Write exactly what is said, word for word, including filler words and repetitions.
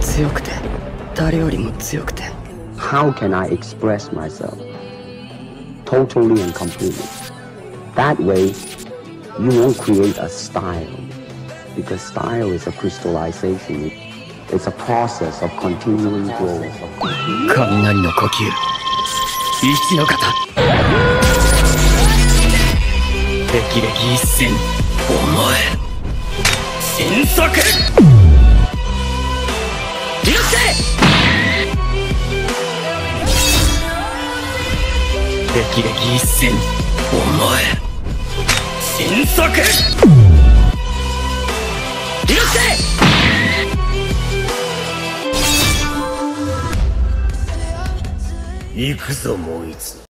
強くて、誰よりも強くて。 How can I express myself totally and completely? That way, you won't create a style, because style is a crystallization. It's a process of continuing growth. 雷の呼吸、一の型。歴々一戦、思い、新作。いらっしゃい。歴々一戦、思い、新作。いらっしゃい。 行くぞ、もう一度。